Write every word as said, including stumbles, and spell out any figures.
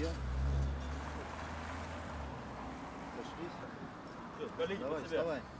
где? Сошлись. Все, колени под себя. Давай, вставай.